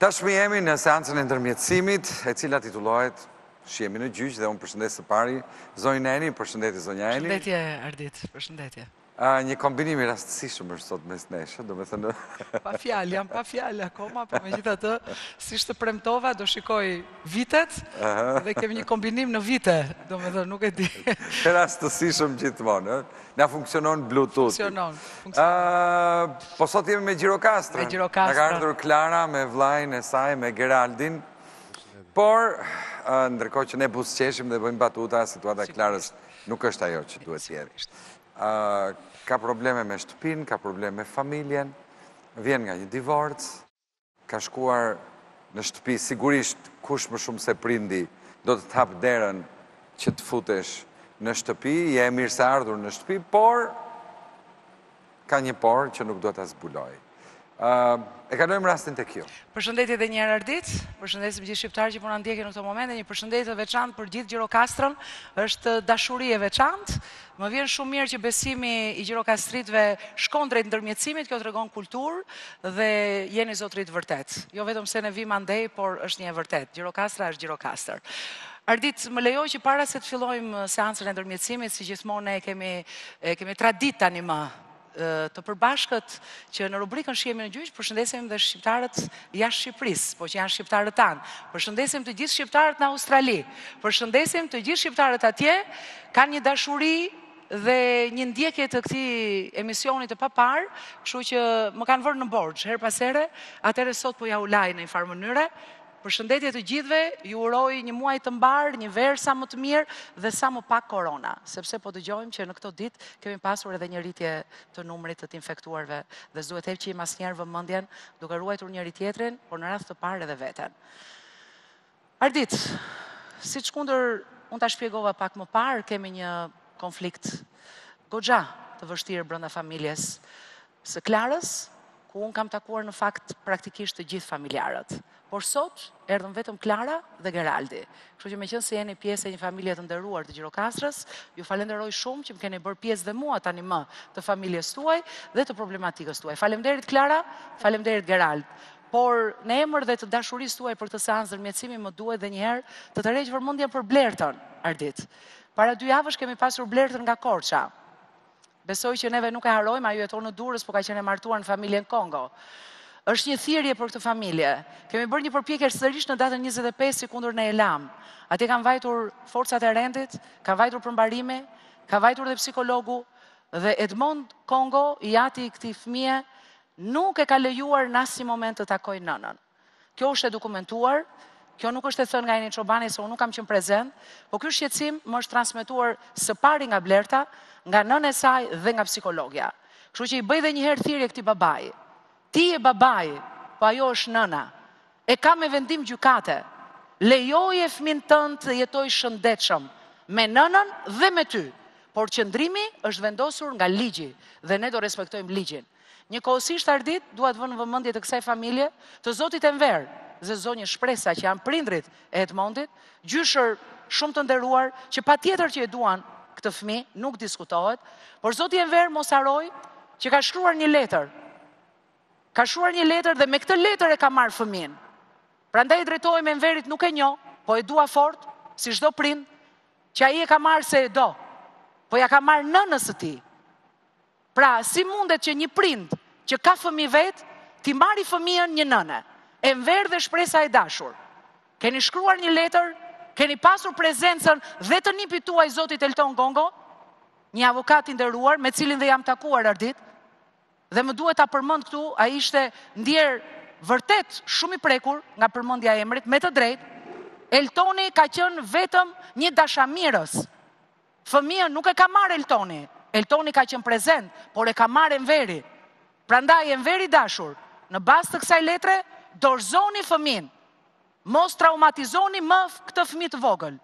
Tashmë jemi në seancën e ndërmjetësimit, e cila titullohet Shihemi në gjyq dhe unë përshëndes së pari zonjën Eni, përshëndetje zonja Eni. Përshëndetje Ardit, përshëndetje. Një kombinim I rastësishëm është sot mes nesh, domethënë pa fjalë, jam pa fjalë akoma, por megjithatë, siç të premtova, do shikoj vitet dhe kemi një kombinim në vite, domethënë nuk e di. Rastësishëm gjithmonë, ëh. Na funksionon Bluetooth. Funksionon. Po sot jemi me Gjirokastra. Na ka ardhur Klara me vllain e saj, me Geraldin. Por ndërkohë që ne buzëqeshim dhe bëjmë batuta, situata e Klarës nuk është ajo që duhet të jetë. Ka probleme me shtëpinë, ka probleme me familjen, vjen nga një divorc, ka shkuar në shtëpi sigurisht kush më shumë se prindi do të hap derën që të futesh në shtëpi, je e mirë se ardhur në shtëpi, por ka një por që nuk do ta zbuloj. E kalojmë rastin tek ju. Përshëndetje edhe një herë Ardit, përshëndesim gjithë shqiptarët që po na ndjekin në këtë moment, një përshëndetje veçantë për gjithë Gjirokastrën, është dashuri e veçantë. Më vjen shumë mirë që besimi I Gjirokastritëve shkon drejt ndërmjetësimit, kjo tregon kulturë dhe jeni zotrit vërtet. Jo vetëm se ne vim andej, por është një e vërtetë. Gjirokastra është Gjirokastër. Ardit, më lejoj që para se të fillojmë seancën e ndërmjetësimit, si gjithmonë ne kemi traditë tani më të përbashkët që në rubrikën Shihemi në gjyq, përshëndesim dhe shqiptarët jashtë Shqipërisë, po që janë shqiptarët tanë. Përshëndesim të gjithë shqiptarët në Australi. Përshëndesim të gjithë shqiptarët atje, kanë një dashuri dhe një ndjekje të këtij emisioni të papar, kështu që më kanë vënë në borxh her pas here, atëherë sot po ja ulaj në një farë mënyrë. Përshëndetje të gjithëve, ju uroj një muaj të mbar, një verë sa më të mirë dhe sa më pak korona, sepse po dëgjojmë që në këto ditë kemi pasur edhe një rritje të numrit të infektuarve dhe s'duhet të heqim që asnjëherë vëmendjen duke ruajtur njëri tjetrin, por në radhë të parë edhe veten. Ardit, siç kundër unë ta shpjegova pak më parë, kemi një konflikt goxha të vështirë brenda familjes së Klarës, ku unë kam takuar në fakt praktikisht të gjithë familjarët. Por sot erdhën vetëm Klara dhe Geraldi. Kështu që meqense se jeni pjesë e një familje të nderuar të Gjirokastrës, ju falenderoj shumë që më keni bërë pjesë dhe mua tani më të familjes tuaj dhe të problematikës tuaj. Faleminderit Klara, faleminderit Gerald. Por në emër dhe të dashurisë tuaj për këtë seancë ndërmjetësimi më duhet edhe një herë të tërheq vëmendjen për Blertën, Ardit. Para 2 javësh kemi pasur Blertën nga Korça. Besoj që neve nuk e harojmë, ajo jeton në Durrës, por ka qenë e martuar në familjen Kongo. Është një thirrje për këtë familje. Kemi bërë një përpjekje sërish në datën 25 sekundër në Elam. Atje kanë vajtur forcat e rendit, kanë vajtur përmbarimi, kanë vajtur dhe psikologu, dhe Edmond Kongo, I ati I këtij fëmije, nuk e ka lejuar në asnjë moment të takojë nënën. Kjo është e dokumentuar, kjo nuk është e thënë nga Eni Çobani se unë nuk kam qenë prezent, po ky shqetësim më është transmetuar së pari nga Blerta, nga nëna e saj dhe nga psikologja. Kështu që I bëj edhe një herë thirrje këtij babai. Ti je babai, po ajo është nëna. E ka me vendim gjykate. Lejoje fëmin tënd të jetojë shëndetshëm me nënën dhe me ty, por qëndrimi është vendosur nga ligji dhe ne do respektojmë ligjin. Njëkohësisht Ardit, dua të vënë vëmendje të kësaj familje, të zotit Enver, dhe zonjës Shpresa që janë prindrit e Edmondit, gjyshër shumë të nderuar, që patjetër që e duan këtë fëmijë, nuk diskutohet, por zoti Enver mos haroj që ka shkruar një letër. Ka shkruar një letër dhe me këtë letër e ka marrë fëmin. Prandaj I drejtohem Enverit, nuk e njoh, po e dua fort, si çdo prind, që ai e ka marrë se e do, po ja ka marrë nënës së tij. Pra, si mundet që një prind që ka fëmijë vet, ti marrë fëmijën një nëne? Enver dhe Shpresa e dashur, keni shkruar një letër, keni pasur prezencën dhe të nipit tuaj zotit Telton Gongo, një avokat I nderuar me cilin dhe jam takuar Ardit, dhe më duhet ta përmend këtu, ai ishte ndjer vërtet shumë I prekur nga përmendja e emrit, me të drejtë. Eltoni ka qenë vetëm një dashamirës. Fëmijën nuk e ka marrë Eltoni. Eltoni ka qenë prezent, por e ka marrë Enveri. Prandaj Enveri I dashur, në bazë të kësaj letre dorëzoni fëmin, mos traumatizoni më këtë fëmijë të vogël,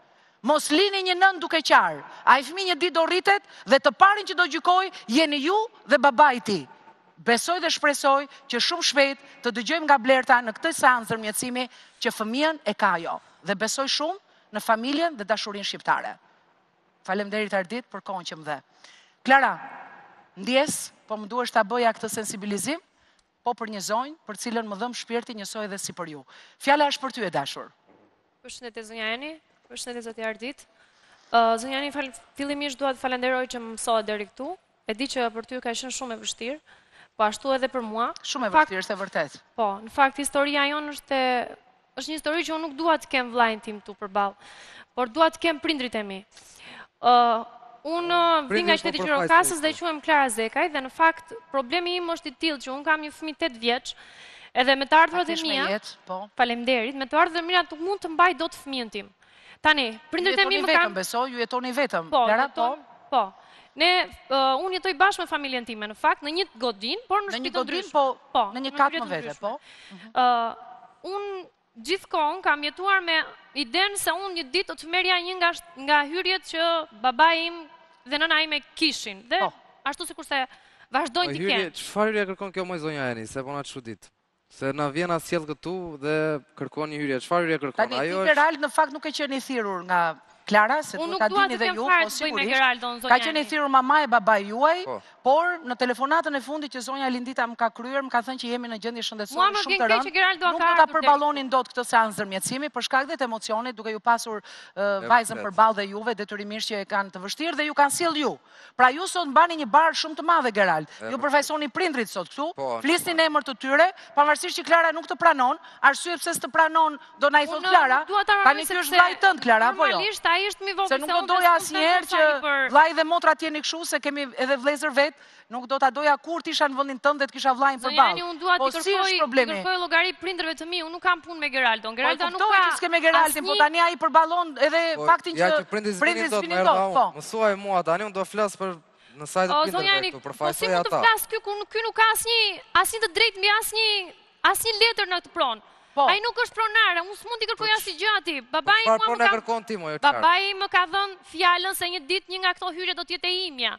mos lini një nën duke qarë, ai fëmijë një ditë do rritet dhe të parin që do gjykoj jeni ju dhe babai I tij. Besoj dhe shpresoj që shumë shpejt të dëgjojmë nga Blerta në këtë seancë ndërmjetësimi që fëmijën e ka ajo dhe besoj shumë në familjen dhe dashurinë shqiptare. Faleminderit Ardit për kohën që më dhe. Klara, ndjes, po më duhesh ta bëja këtë sensibilizim. po për një zonjë për cilën më dhëm shpirti njësoj edhe si për ju. Fjala është për ty e dashur. Përshëndetje zonja Eni, përshëndetje zoti Ardit. Zonja Eni, fillimisht dua të falenderoj që më mësoa deri këtu. E di që për ty ka qenë shumë e vështirë, po ashtu edhe për mua. Shumë e vështirë, është e vërtet. Po, në fakt historia jonë është një histori që unë nuk dua të kem vllajin tim këtu përballë, por dua të kem prindrit e mi. Unë vim nga qyteti i Gjirokasës dhe quhem Klara Zekaj dhe në fakt problemi im është i tillë që unë kam një fëmijë 8 vjeç, edhe me të ardhurat e mia, faleminderit, me të ardhurat e mia nuk mund të mbaj dot fëmijën tim. Tani, prindrit e mi më kanë besoj, ju jetoni vetëm. Po. Unë jetoj bashkë me familjen time, në fakt, në një godinë, por në shtëpi ndryshme, në një kat më vete, po. Unë gjithkohon kam jetuar me idenë se unë një ditë do të merja një nga hyrjet që baba im dhe nëna ime kishin, dhe ashtu sikurse vazhdojnë të kenë. Çfarë hyrje kërkon kjo më zonja Eni, se po na çudit? Se na vjen asjell këtu dhe kërkon një hyrje. Çfarë hyrje kërkon? Tani ti Gerald në fakt nuk e qenë i thirrur nga Klara, se nuk ta dini dhe ju, po sigurisht, ka qenë e thirrur mama e baba juaj, por në telefonatën e fundit që zonja Lindita më ka kryer, më ka thënë që jemi në gjendje shëndetësore shumë të rëndë, nuk do ta përballonin dot këtë seancë ndërmjetësimi për shkak të emocionit, duke ju pasur vajzën përballë dhe juve, detyrimisht që e kanë të vështirë dhe ju kanë sjell ju. Pra ju sot mbani një barë shumë të madhe Gerald. Ju përfaqësoni prindrit sot këtu, flisni në emër të tyre, pavarësisht që Klara nuk të pranon, arsye pse s'të pranon do na i thot Klara. Tani ky është vllai tënd Klara apo jo? Se nuk do doja asnjëherë që vllai dhe motra t'jeni kështu, se kemi edhe vlezër vetë, nuk do ta doja kur t'isha në vendin tënd dhe t'kisha vllain përballë. Po si është problemi? Unë kërkoj llogari prindërve të mi, unë nuk kam punë me Geraldon. Geralda nuk ka asnjë... me Geraldin, po tani ai përballon edhe faktin që prindërit s'vinin dot. Mësuaj mua tani, unë do flas për në sajtë të prindërve këtu, përfaqësoj ata. Po si do flas ky nuk ka asnjë të drejtë mbi asnjë letër në këtë pronë. Ai nuk është pronare, unë s'mund t'i kërkoj asnjë gjë atij. Babai më ka dhënë fjalën se një ditë një nga këto hyrje do t'jetë e imja.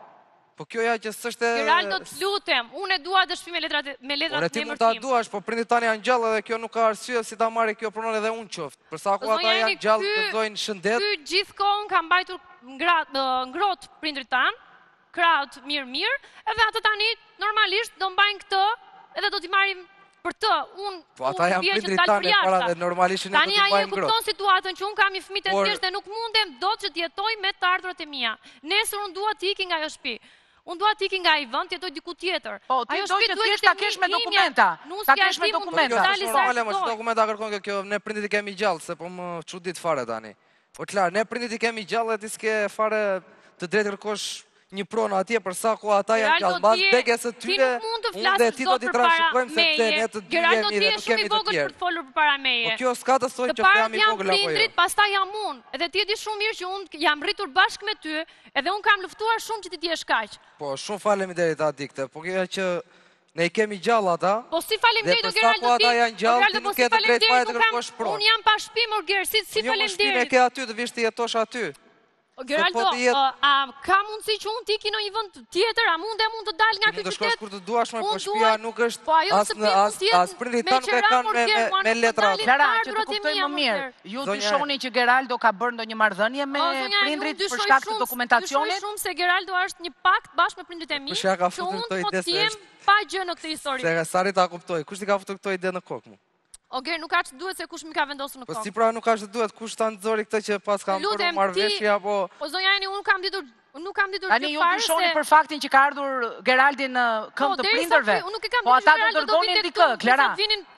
Po kjo ja që s'është... Geraldo t'lutem, unë e dua të shpi me letrat në emërtim. Ore, ti më ta duash, po prindit tani janë gjallë dhe kjo nuk ka arsye si ta marri kjo pronon edhe unë qoftë. Përsa ku ata janë gjallë të dojnë shëndet... Ky gjithkohon ka mbajtur ngrot prindrit tanë, kraut mirë, edhe ata tani normalisht do mbajnë këtë edhe do t'i marrim për të. Po ata janë prindrit tanë e para dhe normalisht në do t'i mbajnë ngrot. Tani a e kupton situatën që unë kam një fëmijë të thjeshtë dhe nuk mundem dot që t'jetoj me të ardhurat e mia. Nesër unë dua t'iki nga ajo shtëpi. Unë dua t'iki nga i vend, t'jetoj diku tjetër. Po, ti doj që t'jesht t'a kesh me dokumenta. T'a kesh me dokumenta. Po, kjo është normale, më që dokumenta kërkon kjo, ne prindit i kemi gjallë, se po më çudit fare tani. Po, Klar, ne prindit i kemi gjallë, e ti s'ke fare të drejtë kërkosh një pronë atje, përsa ku ata janë gjallë. Ma dege se tyre, unë dhe ti do t'i trashikojmë, se këte ne të dy jemi dhe nuk kemi të tjerë. Po, kjo s'ka të sojnë që jam i vogël apo jo. Pastaj jam unë, edhe ti e di shumë mirë që unë jam rritur bashkë me ty, edhe unë kam luftuar shumë që ti t'jesh kaq. Po, shumë faleminderit Adikte, po kjo që ne i kemi gjallë ata, dhe përsa ku ata janë gjallë, ti nuk e të krejt pare të kërkosh pronë. Unë jam pashpim, orgerësit, si faleminderit. Geraldo, ka mundësi që unë t'iki në një vënd tjetër, a mund dhe mund të dalë nga këtë qytet? Unë të shkosh kur të duash me përshpia, nuk është asë prindit ta nuk e kanë me letrat. Klara, që të kuptoj më mirë, ju dyshoni që Geraldo ka bërë ndo një mardhënje me prindrit për shkak të dokumentacionit? Dyshoj shumë se Geraldo është një pakt bashkë me prindrit e mi, që unë të po t'jem pa gjë në këtë histori. Se Sari ta kuptoj, kush t'i ka futu këto ide në kokë mu? Oger, nuk ashtë duhet se kush mi ka vendosu në kokë. Po si pra nuk ashtë duhet, kush të anëzori këtë që pas kam përru marveshja, po... Po zonja Eni, unë nuk kam ditur që pare se... Ani, ju dyshoni për faktin që ka ardhur Geraldi në këmë të prinderve. Po ata do dërgonin dikë, Klara.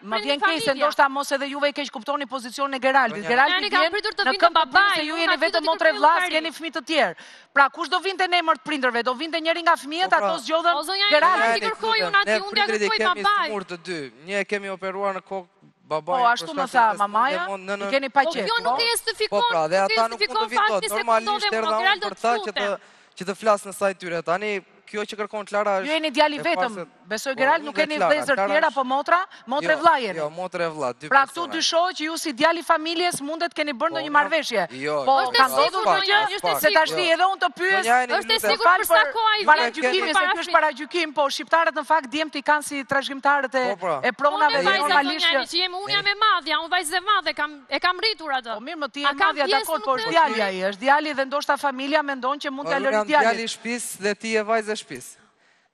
Më vjen keq se ndoshta mos edhe juve i keq kuptoni pozicionin e Geraldit. Geraldi vjen në këmë të prind se ju jene vetëm motre vllaz, keni fëmijë të tjerë. Pra kush do vinte në emër të prinderve? Do vinte njëri nga fëmijët, ato zgjodhen Geraldi. Ne prindrit i kemi smurë të dy. Një kemi operuar në kokë. Po, ashtu më tha mamaja, i keni pa qetë. Po, kjo nuk e justifikon faktin se këndove më Geraldo të futen. Që të flasë në sajtë tyre, tani kjo që kërkon Klara është... Ju e një djali vetëm, Besoj Gerald nuk keni vëllezër tjera apo motra, motre vllai jeni. Jo, motre vlla, dy. Pra këtu dyshoj që ju si djali familjes mundet keni bërë ndonjë marrëveshje. Po ka ndodhur ndonjë? Se tashti edhe unë të pyes, është e sigurt për sa kohë ai vjen gjykimi, se ky është paragjykim, po shqiptarët në fakt djemt i kanë si trashëgimtarët e pronave normalisht. Unë jam e madhja, unë vajzë e madhe kam e kam rritur atë. Po mirë, më ti e madhja dakord, po është djali ai, është djali dhe ndoshta familja mendon që mund ta lëri djalin. Djali shtëpis dhe ti e vajzë shtëpis.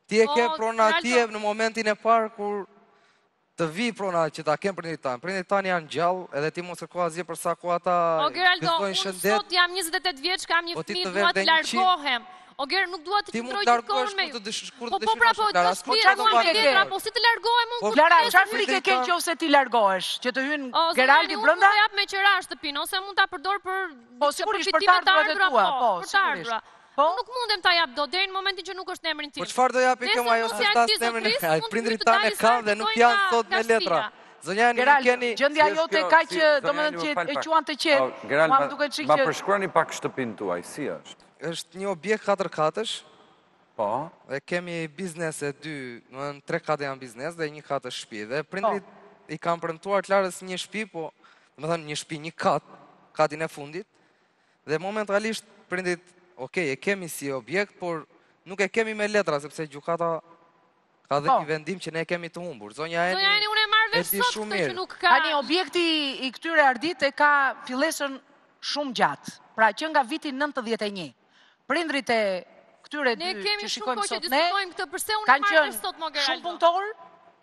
Ti e ke prona atje në momentin e parë kur të vi prona që ta kem prindit tanë. Prindit tanë janë gjallë, edhe ti mos kërko asgjë për sa ku ata gjithdojnë shëndet. Sot jam 28 vjeç, kam një fëmijë, dua të largohem. O Ger, nuk dua të qëndroj gjithkohon me. Po pra, po të shpira mua me Klara, po si të largohem unë? Klara, çfarë frikë ke nëse ti largohesh? Që të hyn Geraldi brenda? Unë do jap me qira shtëpinë ose mund ta përdor për përfitime të ardhura, po, sigurisht. Nuk mundem ta jap deri në momentin që nuk është në emrin tim. Po çfarë do japi këma ajo se tas në emrin e tij? Prindrit tanë kanë dhe nuk janë sot me letra. Zonja, ne keni gjendja jote kaq, domethënë që e quan të qetë. Ma duket çik që ma përshkruani pak shtëpinë tuaj, si është? Është një objekt 4 katësh. Po. Ne kemi biznes e dy, domethënë 3 katë janë biznes dhe 1 katë është shtëpi. Dhe prindrit i kanë premtuar Klarës një shtëpi, po domethënë një shtëpi, një kat, katin e fundit. Dhe momentalisht prindrit okej, e kemi si objekt, por nuk e kemi me letra, sepse gjykata ka dhe një vendim që ne kemi të humbur. Zonja Eni, unë e marr vesh sot këtë që nuk ka. Tani objekti i këtyre Ardit e ka fillesën shumë gjatë. Pra që nga viti 91. Prindrit e këtyre dy që shikojmë sot ne kanë qenë shumë punëtor,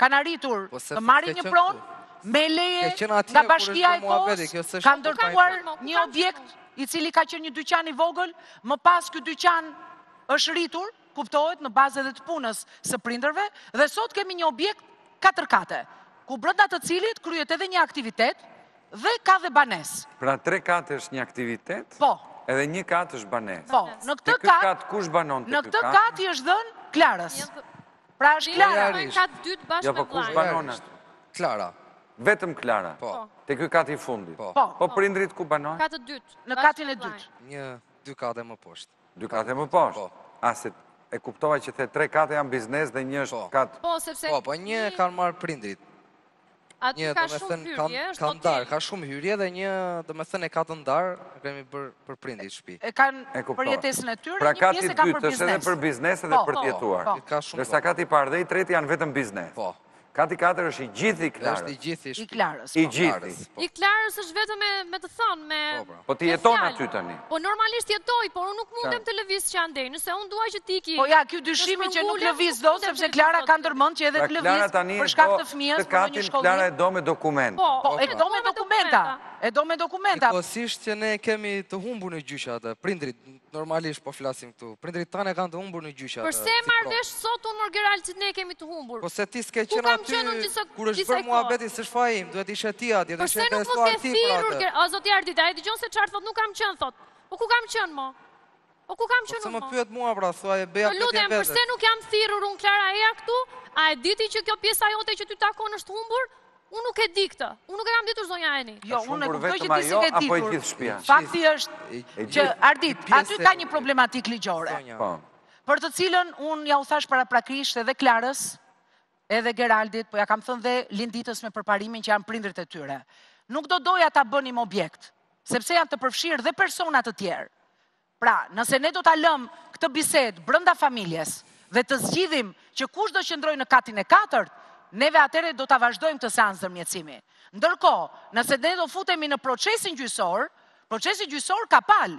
kanë arritur të marrin një pronë me leje nga bashkia e kohës, kanë ndërtuar një objekt i cili ka qenë një dyqan i vogël, më pas ky dyqan është rritur, kuptohet, në bazë edhe të punës së prindërve, dhe sot kemi një objekt 4 kate, ku brenda të cilit kryhet edhe një aktivitet dhe ka dhe banes. Pra 3 kate është një aktivitet? Po. Edhe 1 kate është banes. Po. Në këtë katë kush banon të këtë katë? Në këtë katë i është dhënë Klarës. Pra është Klara. Jo, po kush banon atë? Klara. Vetëm Klara, të kjo kati i fundit. Po prindrit ku banojnë? Katë dytë. Në katin e dytë. Një, dy kate më poshtë. Dy kate më poshtë? Ase, e kuptova që the 3 kate janë biznes dhe një është katë. Po, një kanë marë prindrit. Një, do me thënë, ka shumë hyrje dhe një, do me thënë, e katë ndarë, kemi për prindrit shpi. E kanë për jetesën e tyre, një pjesë e kanë për biznes. Pra kati dytë është edhe për biznes edhe për tjetuar. Dërsa kati pardhe i treti janë vetëm biznes. Kati 4 është i gjithi Klarës. I Klarës. I Klarës është vetëm me të thënë. Po ti jeton aty tani. Po normalisht jetoj, por unë nuk mundem të lëviz që andej, nëse unë duaj që ti ki... Po ja, kjo dyshimi që nuk lëviz do, sepse Klara ka ndërmend që edhe të lëviz për shkak të fëmijës, për një shkollë. Klara e do me dokumenta. Po, e do me dokumenta. E do me dokumenta. Ekosisht që ne kemi të humbur në gjyqe atë, prindrit, normalisht po flasim këtu. Prindrit tanë kanë të humbur në gjyqe. Përse marrësh sot unë Geraldi ne kemi të humbur? Po se ti s'ke qenë aty kur është bërë muhabeti s'është fajim, duhet ishe ti atje, duhet ishe të suar ti për atë. Zoti Ardit, ai dëgjon se çfarë thot, nuk kam qenë thot. Po ku kam qenë mo? Po ku kam qenë mo? Po se më pyet mua pra, thua e beja për ti vetë. Përse nuk jam thirrur unë Klara eja këtu? A e diti që kjo pjesa jote që ty takon është humbur? Unë nuk e di këtë. Unë nuk e kam ditur zonja Eni. Jo, unë e kuptoj që ti si ke ditur. Fakti është që Ardit, aty ka një problematik ligjore. Për të cilën unë ja u thash paraprakisht edhe Klarës, edhe Geraldit, po ja kam thënë dhe Linditës me përparimin që janë prindrit e tyre. Nuk do doja ta bënim objekt, sepse janë të përfshirë dhe personat të tjerë. Pra, nëse ne do ta lëm këtë bisedë brenda familjes dhe të zgjidhim që kush do qëndrojë në katin e 4, neve atëre do ta vazhdojmë të seancën ndërmjetësimi. Ndërkohë, nëse ne do futemi në procesi gjyqësor ka palë.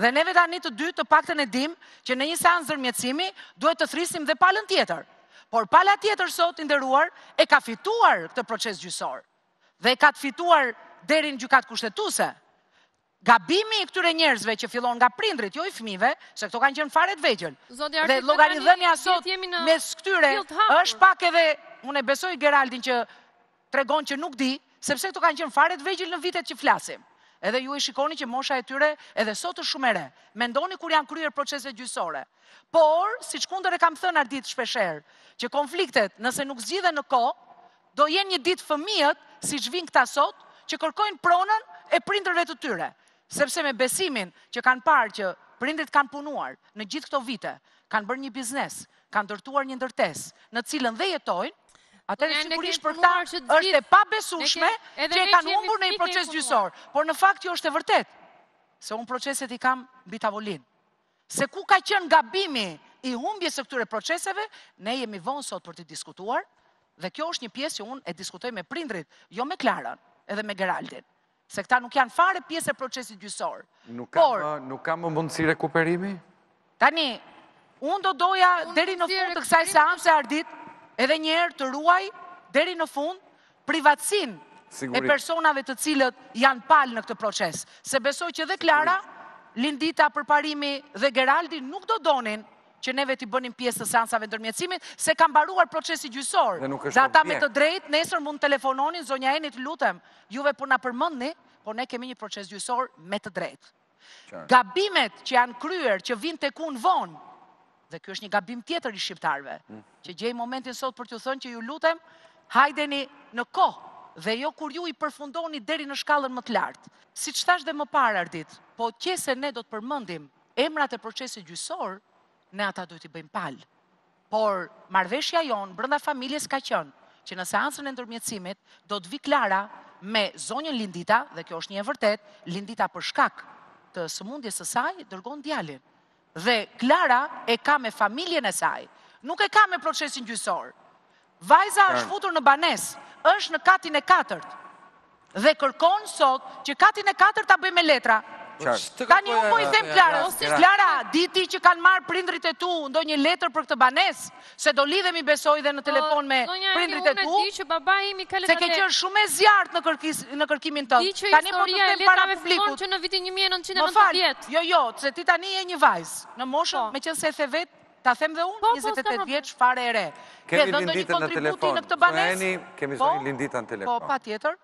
Dhe neve tani të dy të paktën e dim që në një seancë ndërmjetësimi duhet të thrisim dhe palën tjetër. Por pala tjetër sot i nderuar e ka fituar këtë proces gjyqësor. Dhe e ka të fituar deri në gjykatë kushtetuese. Gabimi i këtyre njerëzve që fillon nga prindrit, jo i fëmijëve, se këto kanë qenë fare të vegjël. Dhe llogaridhënia sot mes këtyre është pak edhe unë e besoj Geraldin që tregon që nuk di, sepse këto kanë qenë fare të vegjël në vitet që flasim. Edhe ju i shikoni që mosha e tyre edhe sot është shumë e re. Mendoni kur janë kryer procese gjyqësore. Por, siç kundër e kam thënë Ardit shpeshherë, që konfliktet, nëse nuk zgjidhen në kohë, do jenë një ditë fëmijët, siç vijnë këta sot, që kërkojnë pronën e prindërve të tyre. Sepse me besimin që kanë parë që prindrit kanë punuar në gjithë këto vite, kanë bërë një biznes, kanë ndërtuar një ndërtesë në cilën dhe jetojnë, atëherë sigurisht për ta është e pabesueshme që e kanë humbur në një proces gjyqësor, por në fakt kjo është e vërtetë, se unë proceset i kam mbi tavolinë. Se ku ka qenë gabimi i humbjes së këtyre proceseve, ne jemi vonë sot për të diskutuar, dhe kjo është një pjesë që unë e diskutoj me prindrit, jo me Klarën, edhe me Geraldin. Se këta nuk janë fare pjesë e procesit gjyqësor. Nuk ka më mundësi rekuperimi? Tani, unë do doja deri në fund të kësaj seance Ardit, edhe njerë të ruaj deri në fund privatsin e personave të cilët janë palë në këtë proces. Se besoj që dhe Klara, Lindita, përparimi dhe Geraldi nuk do donin që neve t'i bënim pjesë të seansave ndërmjetësimit, se kam mbaruar procesi gjyqësor. Dhe ata me të drejtë, nesër mund telefononin, zonja Eni, të lutem, juve po na përmendni, por ne kemi një proces gjyqësor me të drejtë. Gabimet që janë kryer, që vijnë tek unë vonë, dhe ky është një gabim tjetër i shqiptarëve, që gjej momentin sot për t'ju thënë që ju lutem, hajdeni në kohë dhe jo kur ju i përfundoni deri në shkallën më të lartë. Siç thash dhe më parë Ardit, po qëse ne do të përmendim emrat e procesit gjyqësor, ne ata duhet i bëjmë palë. Por marrëveshja jonë brenda familjes ka qenë që në seancën e ndërmjetësimit do të vi Klara me zonjën Lindita, dhe kjo është një e vërtetë, Lindita për shkak të sëmundjes së saj dërgon djalin. Dhe Klara e ka me familjen e saj, nuk e ka me procesin gjyqësor. Vajza është futur në banesë, është në katin e 4-të. Dhe kërkon sot që katin e 4-të ta bëjmë me letra. Tani unë po i them Klarës, Klara, diti që kanë marrë prindrit e tu ndonjë letër për këtë banesë, se do lidhemi besoj dhe në telefon me prindrit e tu, se ke qenë shumë e zjartë në kërkimin tënd. Tani po të them para publikut. Më fal, jo, se ti tani je një vajzë, në moshën, meqense e the vetë, ta them dhe unë, 28 vjeç fare e re. Ke dhënë ndonjë kontributi në këtë banesë? Kemi zënë Lindita në telefon. Po, patjetër.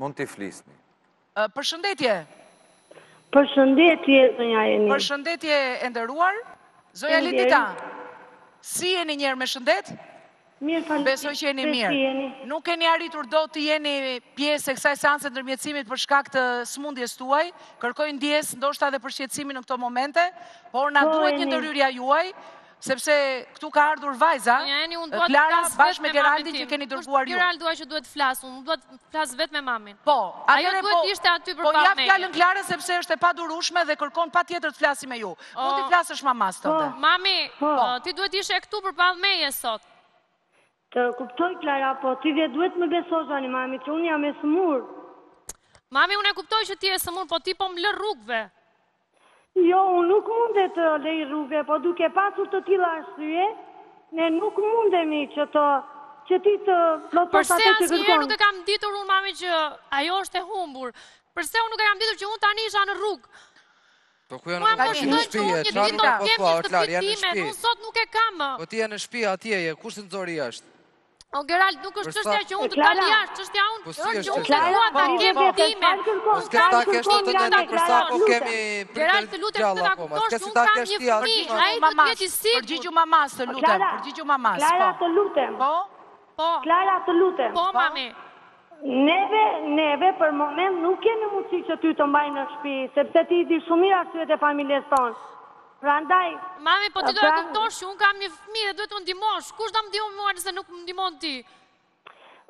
Mund t'i flisni. Përshëndetje. Përshëndetje, zonja Eni. Përshëndetje e nderuar. Zonja Lindita, si jeni njerë me shëndet? Mirë, falem. Besoj që jeni mirë. Nuk keni arritur do të jeni pjesë e kësaj seance ndërmjetësimit për shkak të sëmundjes tuaj. Kërkoj ndjes ndoshta edhe për shqetësimin në këto momente, por na duhet një ndërhyrja juaj, sepse këtu ka ardhur vajza, Klara, bashkë me Geraldi që keni dërguar ju. Geraldi duaj që duhet flasë, unë duhet flasë vetë me mamin. Po, ajo duhet ishte aty për pa meja. Po, ja fjallën Klara, sepse është e padurushme dhe kërkon pa tjetër të flasi me ju. Mund t'i flasësh mamas të ndë. Mami, ti duhet ishte këtu për pa meje sot. Të kuptoj, Klara, po, ti dhe duhet me besojani, mami, që unë jam e sëmur. Mami, unë e kuptoj që ti e sëmur, po ti po më lë rrugve. Jo, unë nuk mundet të lej rrugë, po duke pasur të tila arsye, ne nuk mundemi që ti të plotësat e të kërkon. Unë nuk e kam ditur unë, mami, që ajo është e humbur. Përse unë nuk e kam ditur që unë tani isha në rrugë. Po ku janë në shpi, në shpi, e të në shpi. Unë sot nuk e kam. Po ti janë në shpi, atje je, kush të nëzori është? O, Gerald, nuk është qështja që unë të kali jashtë, qështja unë që unë të kua të kemë time. Po s'ke ta kështë të nëjtë përsa po kemi pritel gjalla po, ma s'ke si ta kështë ti atë. A i të të jeti sigur. Përgjigju mamas të lutem, përgjigju mamas, po. Klara të lutem. Po? Po. Klara të lutem. Po, mami. Neve për moment nuk kemi mundësi që ty të mbaj në shpi, sepse ti i di shumira syet e familjes tonë. Mami, po ti do e kuptosh që unë kam një fëmi dhe duhet të ndimosh. Kush do më ndihmon mua nëse nuk më ndihmon ti?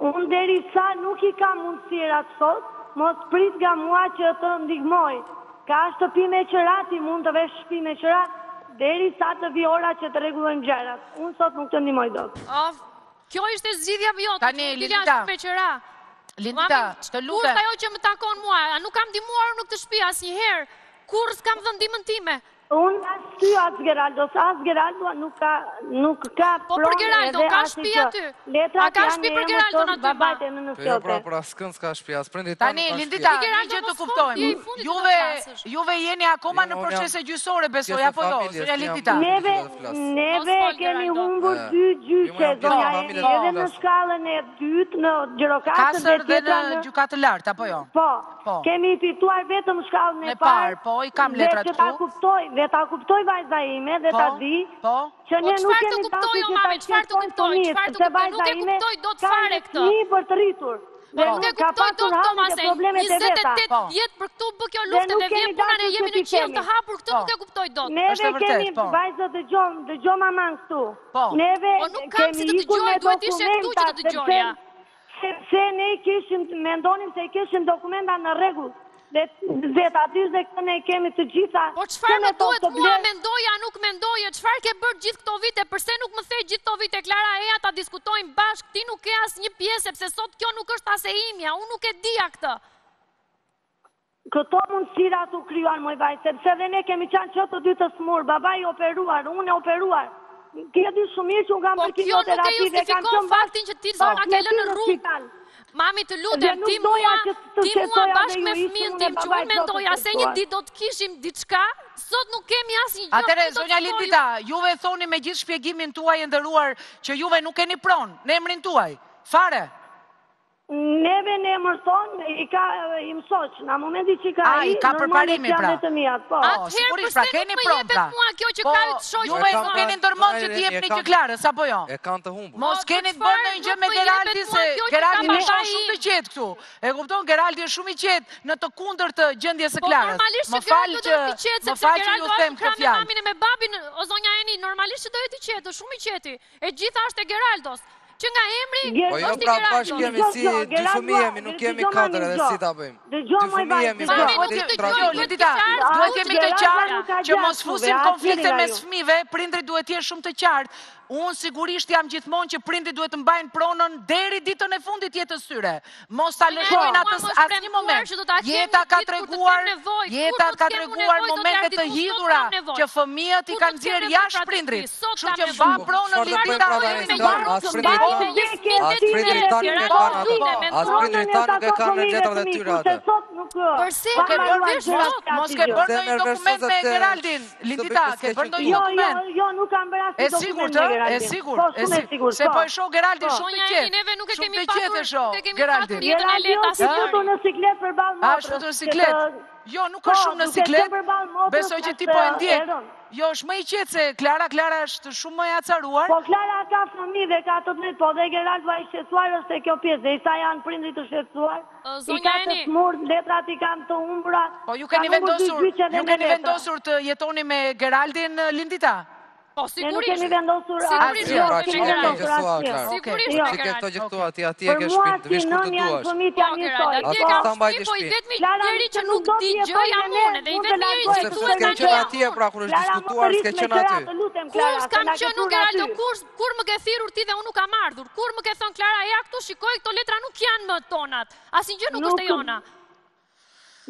Unë derisa nuk i kam mundësira të sot, mos prit nga mua që të ndihmoj. Ka shtëpi me qëra, ti mund të vesh shtëpi me qëra, derisa të vi ora që të rregullojmë gjërat. Unë sot nuk të ndihmoj dot. Kjo ishte zgjidhja jote, të ndihmoj me qëra. Lindita, të lutem. Kur është ajo që më takon mua? Nuk kam ndihmuar në këtë shtëpi asnjëherë. Kur s'kam dhënë ndihmën time? Unë asë ty asë Geraldo, së asë Geraldo nuk ka pronë edhe asë një që letrat janë e më tonë babajt e më në fjote. Pra s'kën s'ka shpia, asë prindit ta nuk ka shpia. Tani, Lindita, një që të kuptojmë, juve jeni akoma në procese gjyqësore, besoj, apo do, zonja Lindita? Neve kemi humbur 2 gjyqe, zonja Eni, edhe në shkallën e 2 në Gjirokasër dhe në gjukatë lartë, apo jo? Po, kemi fituar vetëm shkallën e parë, dhe ta kuptoj vajza ime dhe ta di që ne nuk kemi tafi që ta qërë kontonit, se vajza ime ka një për të rritur. Dhe nuk ka pasur hapur në problemet e veta. 28 vjet për këtu bë kjo luftë me vjen puna ne jemi në qiell të hapur këtu nuk e kuptoj dot. Është vërtet. Ne kemi vajza dëgjom maman këtu. Neve kemi ikur me dokumenta. Sepse ne kishim mendonim se kishim dokumenta në rregull. Dhe aty dhe këne kemi të gjitha. Po çfarë më duhet mua mendoja, nuk mendoje, çfarë ke bërë gjithë këto vite, përse nuk më the gjithë këto vite Klara eja ta diskutojmë bashkë, ti nuk ke asnjë pjesë sepse sot kjo nuk është as e imja, unë nuk e dija këtë. Këto mundësira tu krijuan moj vajzë, sepse dhe ne kemi qenë çdo të dytë smur, babai i operuar, unë e operuar. Ke di shumë mirë që unë kam për kemoterapi dhe kam qenë faktin që ti zona ke lënë në rrugë. Mami të lutem ti mua bashkë me fëmin tim që unë mendoja se një ditë do të kishim diçka, sot nuk kemi asnjë gjë. Atëre zonja Lindita, juve thoni me gjithë shpjegimin tuaj e nderuar që juve nuk keni pronë në emrin tuaj. Fare. Neve në emër ton i ka imsoç, në momentin që ka ai përparimin pra. Sigurisht pra keni pronë pra. Juve nuk keni ndërmend që ti jepni që Klarës apo jo? E kanë të humbur. Mos keni të bërë ndonjë gjë me Geraldi se Geraldi është shumë i qetë këtu. E kupton Geraldi është shumë i qetë në të kundërt të gjendjes së Klarës. Më fal që ju them këtë fjalë. Mamin e me babin o zonja Eni normalisht do jetë i qetë, shumë i qetë. E gjitha është e Geraldos. Që nga emri, është i Geraldo. Bashkë kemi si, dy fëmijë jemi, nuk kemi katër, dhe si ta bëjmë. Dy fëmijë jemi, duhet jemi të qartë, që mos fusim konflikte mes fëmijëve, prindrit duhet të jenë shumë të qartë. Unë sigurisht jam gjithmonë që prindrit duhet të mbajnë pronën deri ditën e fundit jetës tyre. Mos ta lëshojnë asnjë moment. Jeta ka treguar momente të hidhura që fëmijët i kanë nxjerrë jashtë prindrit. Kështu që mba pronën Lindita. As prindrit tanë nuk e kanë në letrat e tyre atë. Përse ke bërë vesh? Mos ke bërë ndonjë dokument me Geraldin. Lindita, ke bërë ndonjë dokument? Jo, nuk kam bërë asnjë dokument. E sigurt. Se po e shoh Geraldin shumë të qetë. Neve nuk e kemi pasur. Geraldin. Është futur në siklet përballë motrës. Është futur në siklet. Jo, nuk është shumë në siklet. Besoj që ti po e ndjek. Jo, është më i qetë se Klara është shumë më e acaruar. Po Klara ka fëmijë dhe ka të drejtë, po dhe Geraldi ai shqetësuar është kjo pjesë, dhe sa janë prindrit të shqetësuar. I ka të smur, letrat i kanë të humbura. Po ju keni vendosur të jetoni me Geraldin Lindita. Po sigurisht. Ne kemi vendosur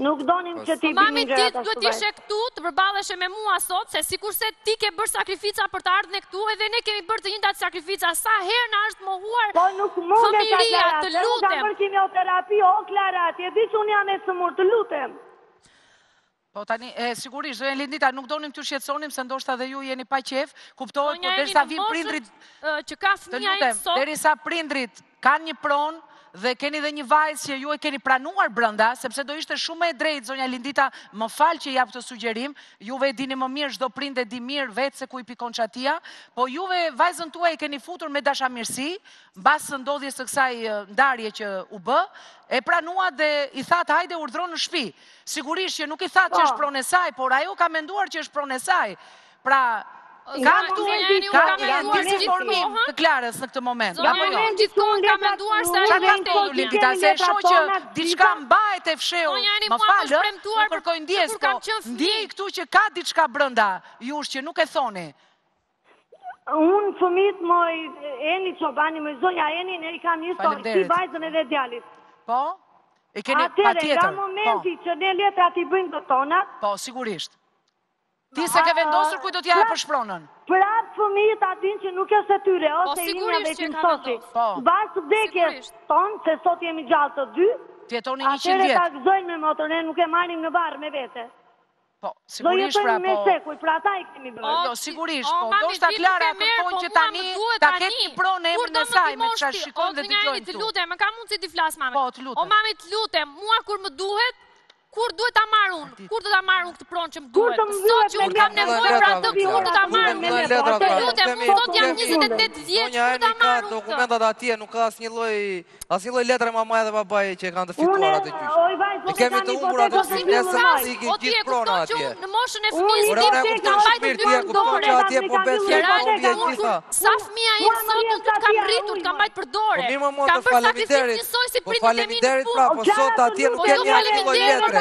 Nuk donim që ti bëjmë gjëra të duhet ishe këtu, të përballesh me mua sot, se sikurse ti ke bërë sakrifica për të ardhur ne këtu, edhe ne kemi bërë të njëjtat sakrifica. Sa herë na është mohuar fëmijëria, të lutem. Ka bërë kimioterapi, o Klara, ti e di që unë jam e smur, të lutem. Po tani, sigurisht, zonja Lindita, nuk donim të shqetësonim, se ndoshta edhe ju jeni pa qef, kuptohet, por derisa vijnë prindrit që ka fëmia e sot, derisa prindrit kanë një pronë, dhe keni dhe një vajzë që ju e keni pranuar brenda, sepse do ishte shumë e drejtë, zonja Lindita, më falë që jap të sugjerim, juve e dini më mirë, çdo prind e di mirë vetë se ku i pikon çatia, po juve vajzën tuaj e keni futur me dashamirësi, mbas ndodhjes së kësaj ndarje që u bë, e pranua dhe i thatë hajde urdhro në shtëpi. Sigurisht që nuk i thatë që është pronë e saj, por ajo ka menduar që është pronë e saj. Pra, ka disinformim të Klarës në këtë moment. Gjithkohë ka menduar se është që diçka mbahet e fshehur. Më falë, nuk kërkoj ndjes, po ndjej këtu që ka diçka brenda jush që nuk e thoni. Unë fëmijët moj, Eni Çobani, më zonja Eni, ne i kam një histori, si vajzën edhe djalit. Po? E keni patjetër. Nga momenti që ne letrat i bëjmë të tonat. Po, sigurisht. Ti se ke vendosur kuj do t'ja e përshpronën? Prap fëmijët atin që nuk është e tyre, ose i një dhe tim soti. Basë vdekjes tonë, se sot jemi gjallë të dy, atere ta gëzojnë me motor, ne nuk e marim në barë me vete. Po, sigurisht pra po... Sigurisht, po, do shta Klara kërkojnë që tani ta ketë një pronë e emrin e saj, me që shikon dhe të gjojnë tu. Kur do më të moshti, o të lutem, më ka mundë si t'i flasë mame. Po, të lutem. O mame të lutem, mua kur më duhet, Kur duhet ta marr unë? Kur do ta marr unë këtë pronë që më duhet? Sot që unë kam nevojë për atë, kur do ta marr unë? Të lutem, sot jam 28 vjeç, kur do ta marr unë? Dokumentat atje nuk ka asnjë lloj letre mamaja dhe babaje që e kanë të fituar atë gjyq. E kemi të humbur atë gjyq, gjithë prona atje. Në moshën e fëmijës tim kam mbajtur dy dorë atje po bëhet. Sa fëmia im sot unë kam rritur, kam mbajtur për dorë. Kam bërë sakrificë njësoj si prindërit e mi në punë. Po sot atje nuk kemi asnjë lloj letre.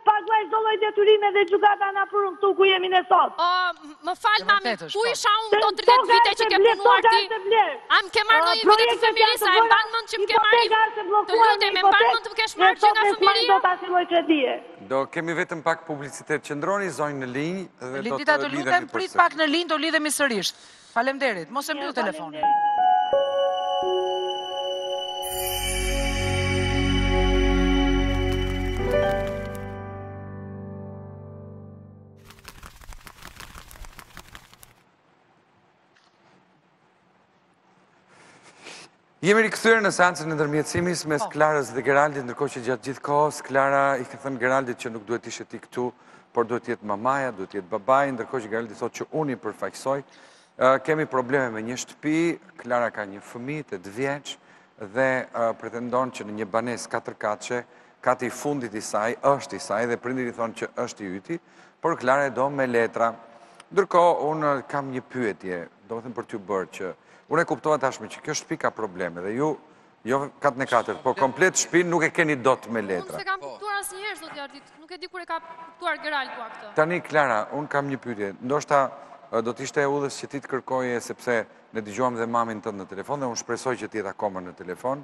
Paguaj çdo lloj detyrime dhe gjykata na afron këtu ku jemi ne sot. Më fal mami, ku isha unë këto 30 vite që ke punuar ti? Am ke marrë ndonjë vite të fëmirisë, ai mban mend që ke marrë. Të lutem, më mban mend të kesh marrë që nga fëmijëria. Do ta shilloj kredie. Do kemi vetëm pak publicitet. Qëndroni zonjë në linjë dhe do të Lindita, të lutem prit pak në linjë, do lidhemi sërish. Faleminderit. Mos e mbyll telefonin. Jemi rikthyer në seancën e ndërmjetësimit mes Klarës dhe Geraldit, ndërkohë që gjatë gjithë kohës Klara I ka thënë Geraldit që nuk duhet ishte ti këtu, por duhet të jetë mamaja, duhet të jetë babai, ndërkohë që Geraldi thotë që unë I përfaqësoj. Kemi probleme me një shtëpi, Klara ka një fëmijë të 8 vjeç dhe pretendon që në një banesë katërkatçe, kati I fundit I saj është I saj dhe prindërit thonë që është I yti, por Klara e do me letra. Ndërkohë unë kam një pyetje, domethënë për t'ju bërë që unë e kuptova tashmë që kjo shtëpi ka probleme dhe ju jo 4×4, po komplet shtëpinë nuk e keni dot me letra. Unë se kam kuptuar asnjëherë zoti Ardit, nuk e di kur e ka kuptuar Geraldi këtë. Tani Klara, unë kam një pyetje. Ndoshta do të ishte udhës që ti të kërkoje sepse ne dëgjuam dhe mamin tënd në telefon dhe unë shpresoj që ti jeta akoma në telefon.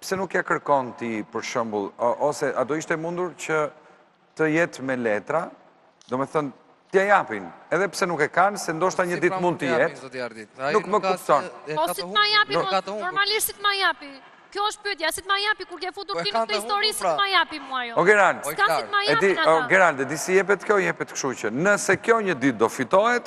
Pse nuk ja kërkon ti për shembull ose a do ishte mundur që të jetë me letra? Domethënë t'ja japin, edhe pse nuk e kanë, se ndoshta një ditë mund t'i jetë, nuk më kupton. Po si t'ma japi, normalisht si t'ma japi. Kjo është pyetja, si t'ma japi, kur ke futur ti në këtë histori, si t'ma japi mua jo. O Gerald, di si jepet kjo, jepet kështu që nëse kjo një ditë do fitohet,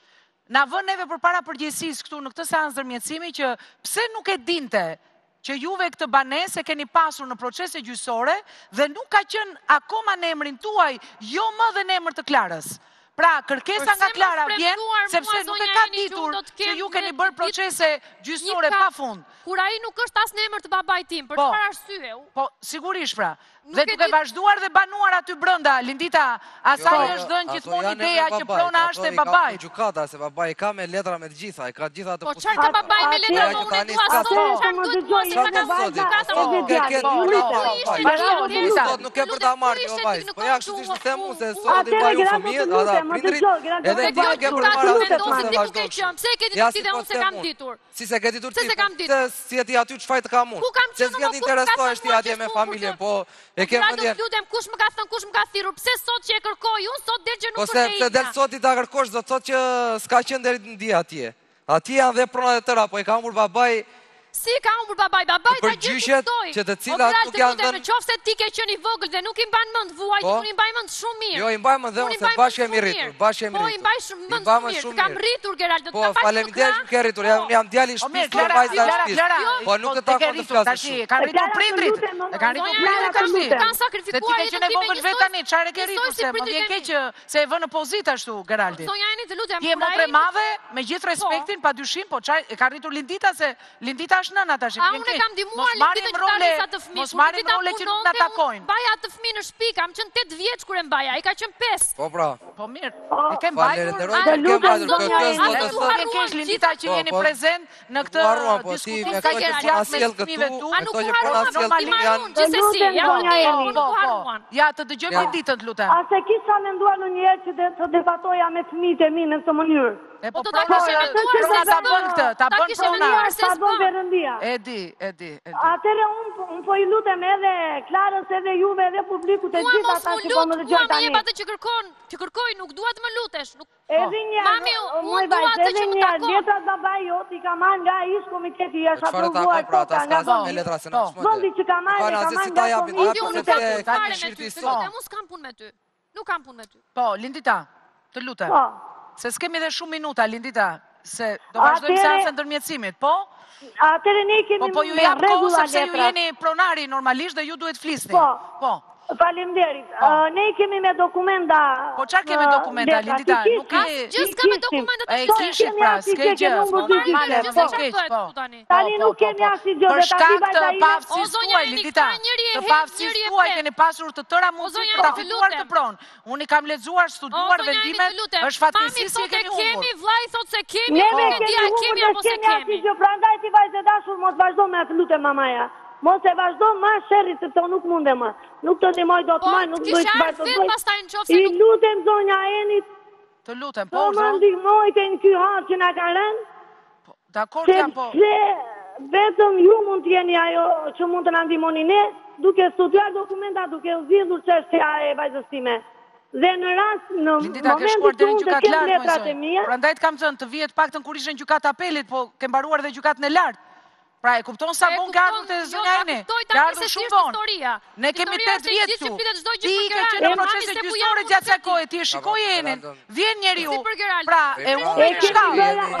na vën neve përpara përgjegjësisë këtu në këtë seancë ndërmjetësimi që pse nuk e dinte që juve këtë banesë e keni pasur në procese gjyqësore dhe nuk ka qenë akoma në emrin tuaj, jo më dhe në emër të Klarës. Pra, kërkesa nga Klara vjen sepse nuk e ka ditur që ju keni bërë procese gjyqësore pafund. Kur ai nuk është as në emër të babait tim, për çfarë arsye? Po, sigurisht pra. Dhe duke vazhduar dhe banuar aty brënda, Lindita, asaj është dhënë gjithmonë ideja që prona është e babait. Po, gjykata se babai ka me letra me të gjitha, ka të gjitha ato. Po çfarë të babai me letra unë dua sot, çfarë duhet mua si ka gjykata unë dua. Sot nuk e për ta marrë babait. Po ja kështu ishte them unë se sot I baju fëmijë, ata prindrit. Edhe ti e ke për ta marrë. Pse e ke ditur ti dhe unë se kam ditur? Si se ke ditur ti? Se si ti aty çfarë të kam unë? Se s'ka interesohesh ti atje me familjen, po e kem mendje. Lutem, kush më ka thënë, kush më ka thirrur? Pse sot që e kërkoj unë, sot del që nuk është e ija. Po se del sot I ta kërkosh, do të thotë që s'ka qenë deri në dia atje. Atje janë dhe pronat e tëra, po e ka humbur babai. Si ka humbur babai? Babai ta gjithë kuptoi. Që të cilat nuk janë dhënë. Nëse ti ke qenë I vogël dhe nuk I mban mend vuajt, unë I mbaj mend shumë mirë. Jo, I mbaj mend dhe ose bashkë jemi rritur, bashkë jemi rritur. Po I mbaj shumë mend mirë. Kam rritur Gerald, do të ta fal. Po faleminderit që ke rritur. Unë jam djali I shtëpisë, po vajza e shtëpisë. Po nuk e takon të flas. Tash kanë rritur prindrit. E kanë rritur prindrit tani. Kan sakrifikuar jetën time. Ti ke qenë vogël vet tani, çfarë ke rritur se më vjen keq që se e vënë në pozitë ashtu Geraldit. Sonja Eni, të lutem. Je më premave, me gjithë respektin, padyshim, po çaj e ka rritur Lindita se Lindita është nëna tash. A unë kam ndihmuar Linditën që tani sa të fëmijë. Mos marrim role që nuk na takojnë. Mbaja atë fëmijë në shtëpi, kam qenë 8 vjeç kur e mbaja, ai ka qenë 5. Po pra. Po mirë. E kem mbajtur. Nuk kesh Lindita që jeni prezent në këtë diskutim ka qenë asnjë fëmijë tu. Nuk harruan normalisht gjithsesi. Ja të dëgjoj Linditën, lutem. A se kisha menduar ndonjëherë që të debatoja me fëmijët e mi në këtë mënyrë? Po ta kishe menduar ta bën këtë, ta bën prona, ta bën berëndia. E di. Atëherë un po i lutem edhe Klarës, edhe juve, edhe publikut e gjithë ata që po më dëgjojnë tani. Mami, atë që kërkoj, nuk dua të më lutesh, nuk. Edhe një mami, unë dua të që më takoj. Letra babai jot i ka marrë nga ish komiteti jashtë aprovuar kota nga vonë. Vondi që ka marrë, ka marrë nga komisioni. Unë nuk kam punë me ty. Po, Lindita, të lutem. Se s'kemi dhe shumë minuta, Lindita, se do vazhdojmë seancën ndërmjetësimit, po? Atëherë ne kemi rregulla. Po ju jap kohë sepse ju jeni pronari normalisht dhe ju duhet flisni. Po. Faleminderit. Ne kemi me dokumenta. Po çfarë kemi dokumenta, Lindita? Nuk ka. Gjithë ka me dokumenta të shkëlqyeshme pra, s'keqë. Normale, po keq, po. Tani nuk kemi asnjë gjë vetë tani bajta. O zonja Lindita, të pavarësisht tuaj keni pasur të tëra mundësitë për ta fituar këtë pronë. Unë i kam lexuar, studuar vendimet, është fatkeqësi që keni humbur. Kemi vllai thotë se kemi, nuk e di a kemi apo s'e kemi. Prandaj ti vajzë dashur, mos vazhdo me atë, lutem mamaja. Mos e vazhdo ma sherrit sepse nuk mundem ma. Nuk të ndihmoj dot më, nuk do të bëj dot. I lutem zonja Enit. Të lutem, po. Po më ndihmojte në ky hap që na ka rënë. Po, dakor jam po. Vetëm ju mund të jeni ajo që mund të na ndihmoni ne, duke studiuar dokumenta, duke u zgjidhur çështja e vajzës time. Dhe në rast në momentin që unë të kem letrat e mia. Prandaj të kam thënë të vihet paktën kur ishte gjykat apelit, po ke mbaruar dhe gjykatën e lartë. Pra e kupton sa bon gardhët e zënjajne, gardhët shumë bon. Ne kemi 8 vjetë su, ti i ke qenë procese gjysore gjatë se kohë, ti e shikoj Enin, vjen njeri u, pra e unë e shka,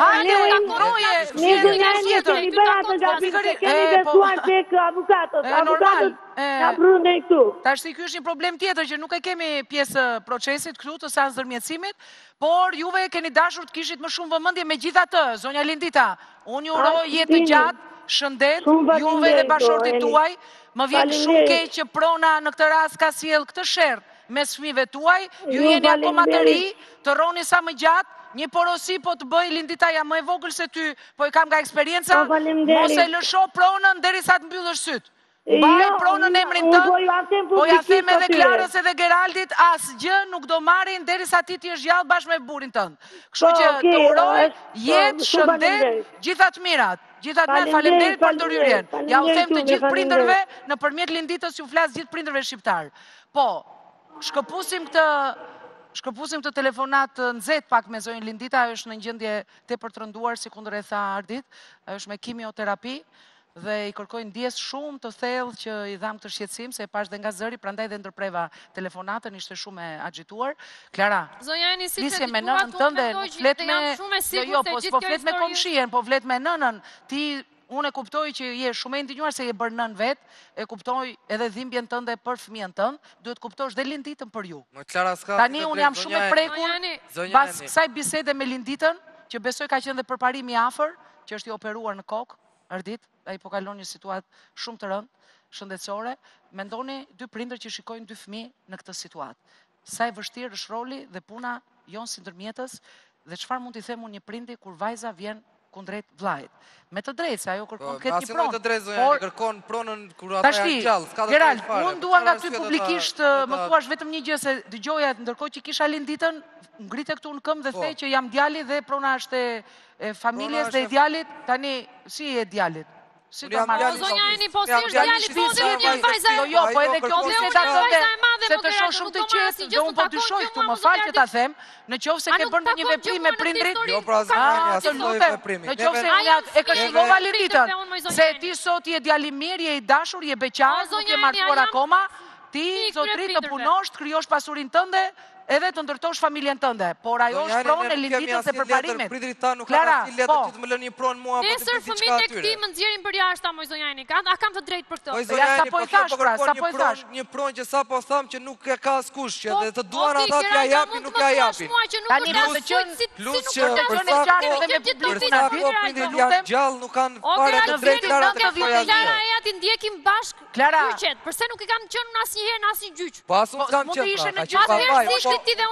hajde e ndroje, një zënjajnë jetër. Një bëra të gabit, kemi besuar të avukatët, ka prune i këtu. Ta shti kjo është një problem tjetër që nuk e kemi pjesë procesit këtu të sa zërmjetësimit, por juve keni dashur të kishit më shumë vëmëndje me gjitha të, zonja Lindita, unë ju uroj jetë gjatë. Shëndet, juve dhe bashortit tuaj, më vjen shumë keq që prona në këtë rast ka sjell këtë sherr mes fëmijëve tuaj, ju jeni akoma të ri, të rroni sa më gjatë, një porosi po të bëj Lindita ja më e vogël se ty, po i kam nga eksperjenca, mos e lësho pronën derisa të mbyllësh syt. Mbaj pronën emrin tënd, po ja them edhe Klarës edhe Geraldit, asgjë nuk do marrin derisa ti të jesh gjallë bashkë me burrin tënd. Kështu që të uroj jetë, shëndet, gjitha të mirat. Gjithat me falemderit për ndërhyrjen. Ja u them të gjithë prindërve, në përmjet Linditës ju flasë gjithë prindërve shqiptarë. Po, shkëpusim këtë telefonat nxehtë pak me zonjën Lindita, është në gjendje tepër të rënduar, si kundër e tha Ardit, është me kimioterapi, dhe i kërkoj ndjes shumë të thellë që i dham këtë shqetësim, se e pash dhe nga zëri, prandaj dhe ndërpreva telefonatën, ishte shumë e agjituar. Klara, nisje me nënën tënde, po flet me komshihen, po flet me nënën, ti unë e kuptoj që je shumë e ndinjuar se je bërë nën vetë, e kuptoj edhe dhimbjen tënde për fëmijën tënd, duhet kuptosh dhe Linditën për ju. Tani unë jam shumë e prekur pas kësaj bisede me Linditën, që besoj ka qenë dhe përparimi afër, që është i operuar në kokë. Ardit, a i po kalon një situatë shumë të rëndë, shëndetësore, mendoni dy prindër që shikojnë dy fëmi në këtë situatë. Sa e vështirë është roli dhe puna jonë si ndërmjetës dhe qëfar mund t'i themu një prindi kur vajza vjen kundrejt vlajt. Me të drejtë, se ajo kërkon këtë një pronë. Tashti, Gerald, unë dua nga ty publikisht më thuash vetëm një gjë se dëgjoja ndërkohë që kisha Linditën, ngritë e këtu në këmë dhe thej që jam djali dhe prona është e familjes dhe e djalit, tani si e djalit? Si do marrë? O zonja Eni, po si është djalit, po dhe unë jam vajza e madhe, po edhe kjo dhe unë jam vajza e madhe, se të shoh shumë të qetë, dhe unë po dyshoj këtu, më falë që ta them, në qovë se ke bërë në një veprim me prindrit, të lutem, në qovë se e këshillova Linditën, se ti sot je djali mirë, je i dashur, je beqar, nuk je martuar akoma, ti zotrit të punosh, të kryosh pasurin tënde, edhe të ndërtosh familjen tënde, por ajo është pronë e Linditës dhe përparimit. Klara, po. Nesër fëmijët e këtij më nxjerrin për jashtë, moj zonjani, a kam të drejtë për këtë? Sa po e thash, pra, sa po e thash. Një pronë që sa po thamë që nuk e ka askush, që edhe të duan ata t'ja japin, nuk ja japin. Tani mos të qenë si nuk përton e qartë dhe me përpuna prindit janë gjallë, nuk kanë fare të drejtë Klara të këto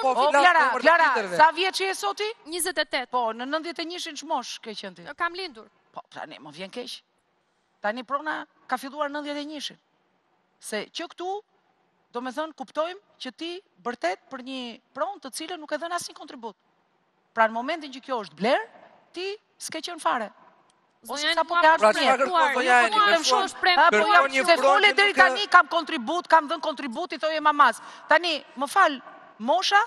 Po, Klara, sa vjeç je soti? 28. Po, në 91-shin çmosh ke qenë ti? Kam lindur. Po, tani më vjen keq. Tani prona ka filluar 91-shin. Se që këtu, domethënë kuptojmë që ti vërtet për një pronë të cilën nuk e dhën asnjë kontribut. Pra në momentin që kjo është bler, ti s'ke qenë fare. Ose sa po ka ardhur. Se fole deri tani kam kontribut, kam dhën kontribut i thoje mamas. Tani, më fal, mosha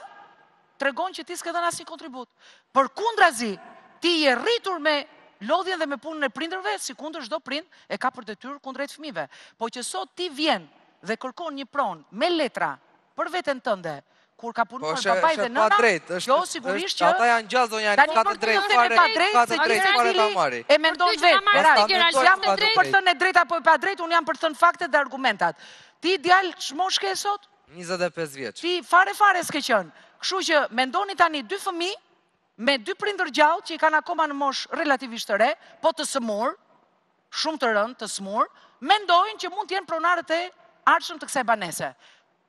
tregon që ti s'ke dhënë asnjë kontribut. Përkundrazi, ti je rritur me lodhjen dhe me punën e prindërve, sikundër çdo prind e ka për detyrë kundrejt fëmijëve. Po që sot ti vjen dhe kërkon një pronë me letra për veten tënde, kur ka punuar babai dhe nëna, jo sigurisht që ata janë gjallë zonja, ka të drejtë fare, ka të drejtë fare ta marrë. E mendon vetë, jam për të thënë drejtë apo pa drejtë, un jam për të thënë faktet dhe argumentat. Ti djalë çmoshke sot? 25 vjeç. Ti fare s'ke qenë. Kështu që mendoni tani dy fëmijë me dy prindër gjallë që i kanë akoma në moshë relativisht të re, po të smur, shumë të rënd, të smur, mendojnë që mund të jenë pronarët e ardhshëm të kësaj banese.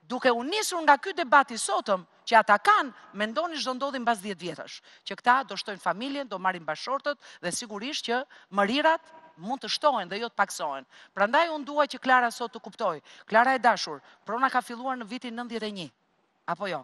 Duke u nisur nga ky debat i sotëm që ata kanë, mendoni çdo ndodhi mbas 10 vjetësh, që këta do shtojnë familjen, do marrin bashortët dhe sigurisht që mërirat mund të shtohen dhe jo të paksohen. Prandaj unë dua që Klara sot të kuptoj. Klara e dashur, prona ka filluar në vitin 91, apo jo?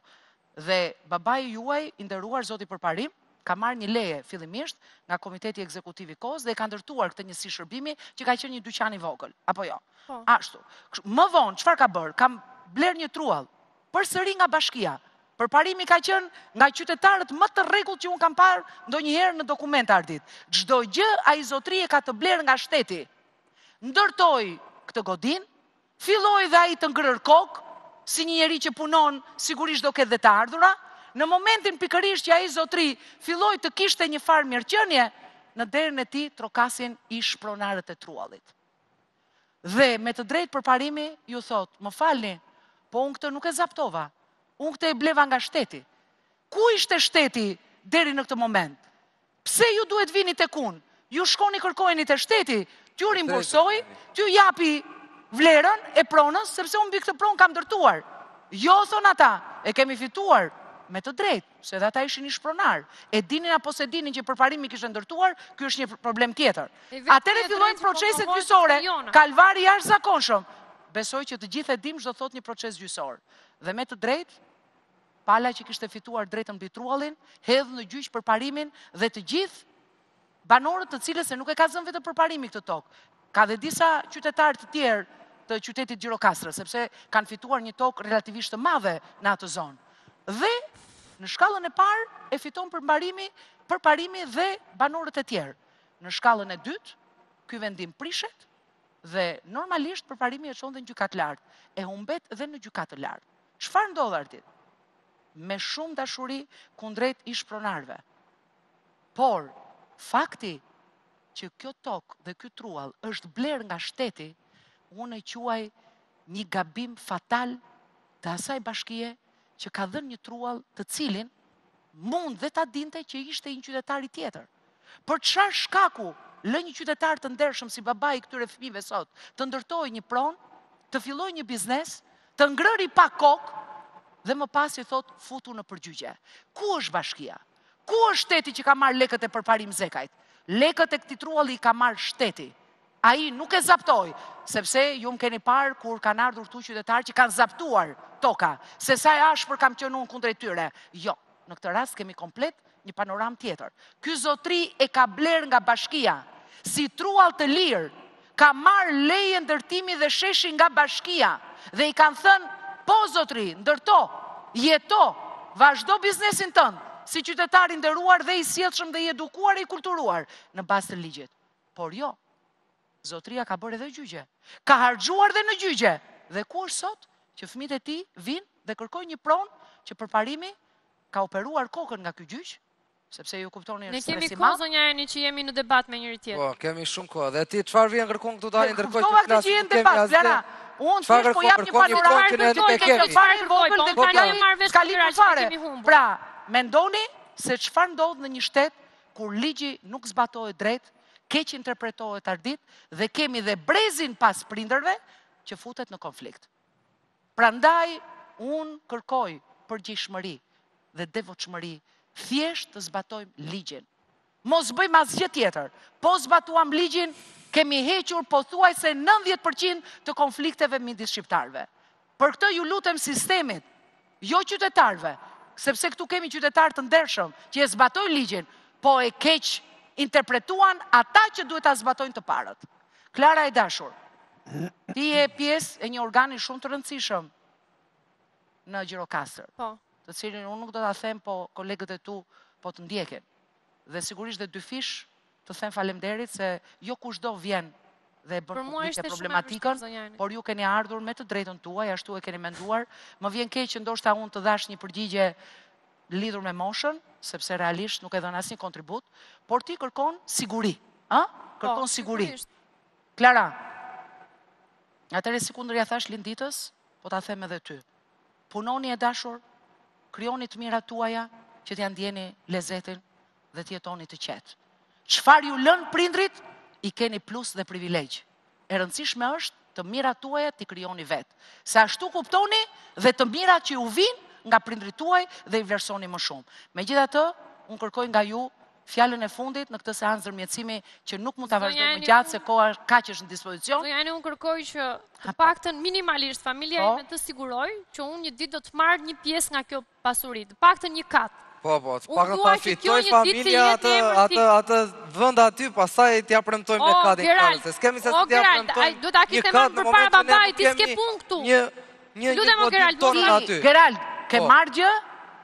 Dhe babai juaj, i nderuar zoti përparim, ka marrë një leje fillimisht nga Komiteti Ekzekutiv i KOS dhe ka ndërtuar këtë njësi shërbimi që ka qenë një dyqan i vogël, apo jo? Ashtu. Më vonë çfarë ka bërë? Ka bler një truall përsëri nga bashkia. Përparimi ka qenë nga qytetarët më të rregullt që un kam parë ndonjëherë në dokumente Ardit. Çdo gjë ai zotëri e ka të bler nga shteti. Ndërtoi këtë godin, filloi dhe ai të ngrër kokë, si një njeri që punon, sigurisht do ketë dhe të ardhura. Në momentin pikërisht që ai zotëri filloi të kishte një farë mirëqenie, në derën e tij trokasin ish pronarët e truallit. Dhe me të drejtë përparimi ju thot, "Më falni, po un këtë nuk e zaptova." Unë këtë e bleva nga shteti. Ku ishte shteti deri në këtë moment? Pse ju duhet vini tek unë? Ju shkoni kërkojeni te shteti, t'ju rimbursoj, t'ju japi vlerën e pronës, sepse unë mbi këtë pronë kam ndërtuar. Jo, thonë ata, e kemi fituar me të drejtë, se edhe ata ishin ish pronar. E dinin apo se dinin që përparimi kishte ndërtuar, ky është një problem tjetër. Atëherë fillojnë proceset gjyqësore, kalvari i jashtëzakonshëm. Besoj që të gjithë e dim çdo thot një proces gjyqësor. Dhe me të drejtë pala që kishte fituar drejtën mbi truallin, hedh në gjyq përparimin dhe të gjithë banorët të cilës se nuk e ka zënë vetë përparimi këtë tokë. Ka dhe disa qytetarë të tjerë të qytetit Gjirokastra, sepse kanë fituar një tokë relativisht të madhe në atë zonë. Dhe në shkallën e parë e fiton përparimi dhe banorët e tjerë. Në shkallën e dytë, ky vendim prishet dhe normalisht përparimi e çon në gjykat lartë, e humbet edhe në gjykat të lartë. Çfarë ndodh Ardit? Me shumë dashuri kundrejt ish pronarve. Por, fakti që kjo tokë dhe kjo truall është bler nga shteti, unë e quaj një gabim fatal të asaj bashkie që ka dhënë një truall të cilin mund dhe ta dinte që ishte një qytetar i tjetër. Për çfarë shkaku lë një qytetar të ndershëm si babai i këtyre fëmijëve sot të ndërtojë një pronë, të fillojë një biznes, të ngrëri pa kokë, dhe më pas i thot futu në përgjigje. Ku është bashkia? Ku është shteti që ka marrë lekët e përparim zekajt? Lekët e këtij trualli i ka marrë shteti. Ai nuk e zaptoi, sepse ju më keni parë kur kanë ardhur këtu qytetarë që kanë zaptuar toka, se sa e ashpër kam qenë unë kundrejt tyre. Jo, në këtë rast kemi komplet një panoramë tjetër. Ky zotëri e ka bler nga bashkia, si truall të lirë, ka marrë leje ndërtimi dhe sheshi nga bashkia dhe i kanë thënë po, zotri, ndërto, jeto, vazhdo biznesin tënd, si qytetar i nderuar dhe i sjellshëm dhe i edukuar e i kulturuar në bazë të ligjit. Por jo, zotria ka bërë edhe gjyqje. Ka harxuar dhe në gjyqje. Dhe ku është sot që fëmijët e tij vinë dhe kërkojnë një pronë që përparimi ka operuar kokën nga ky gjyq, sepse ju kuptoni se kemi kohë zonja Eni që jemi në debat me njëri tjetrin. Po, kemi shumë kohë. Dhe ti çfarë vjen kërkon këtu tani ndërkohë që flasim për debat, Klara? Unë thjesht po jap një panoramë të vogël dhe tani e marr vesh fare. Pra, mendoni se çfarë ndodh në një shtet kur ligji nuk zbatohet drejt, keq interpretohet Ardit dhe kemi dhe brezin pas prindërve që futet në konflikt. Prandaj unë kërkoj përgjigjshmëri dhe devotshmëri, thjesht të zbatojmë ligjin. Mos bëjmë asgjë tjetër. Po zbatuam ligjin, kemi hequr pothuajse 90% të konflikteve midis shqiptarëve. Për këtë ju lutem sistemit, jo qytetarëve, sepse këtu kemi qytetarë të ndershëm që e zbatojnë ligjin, po e keq interpretuan ata që duhet ta zbatojnë të parët. Klara e dashur, ti je pjesë e një organi shumë të rëndësishëm në Gjirokastër. Po. Të cilin unë nuk do ta them, po kolegët e tu po të ndjekin. Dhe sigurisht dhe dyfish të them faleminderit se jo kushdo vjen dhe bën publike problematikën, por ju keni ardhur me të drejtën tuaj, ashtu e keni menduar. Më vjen keq që ndoshta unë të dash një përgjigje lidhur me moshën, sepse realisht nuk e dhën asnjë kontribut, por ti kërkon siguri, ha? Kërkon siguri. Klara. Atëherë sekundërja thash Linditës, po ta them edhe ty. Punoni e dashur, kryoni të mirat tuaja që t'ja ndjeni lezetin dhe t'jetoni të qetë. Çfarë ju lën prindrit, i keni plus dhe privilegj. E rëndësishme është të mirat tuaja t'i kryoni vetë. Se ashtu kuptoni dhe të mirat që ju vinë nga prindrit tuaj dhe i vlerësoni më shumë. Megjithatë, unë kërkoj nga ju fjalën e fundit në këtë seancë ndërmjetësimi që nuk mund ta vazhdojmë gjatë se koha kaq është në dispozicion. Zonja Eni, unë kërkoj që të paktën minimalisht familja ime të siguroj që unë një ditë do të marr një pjesë nga kjo pasuri, të paktën një kat. Po, po, të paktën ta fitoj familja atë vend aty, pastaj t'ia premtojmë me katin tani, se s'kemi se t'ia premtojmë. Ai do ta kishte marrë përpara babait, ti s'ke punë këtu. Një Gerald, ke marrë gjë?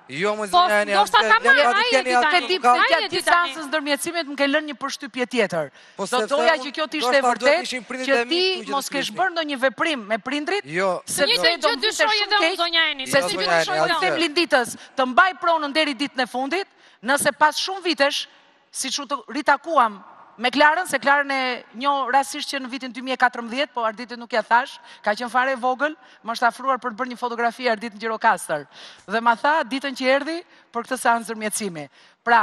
Jo, më zonja Eni, do të them se gjatë distancës ndërmjetësimit më ke lënë një përshtypje tjetër. Do doja që kjo të ishte vërtet që ti mos kesh bërë ndonjë veprim me prindrit, sepse do të ishte shumë keq. Se si do të shohim Linditës të mbaj pronën deri ditën e fundit, nëse pas shumë vitesh, siç u ritakuam me Klarën, se Klarën e njoh rastisht që në vitin 2014, po Arditit nuk ja thash, ka qenë fare e vogël, më është afruar për të bërë një fotografi Ardit në Gjirokastër. Dhe ma tha ditën që erdhi për këtë seancë ndërmjetësimi. Pra,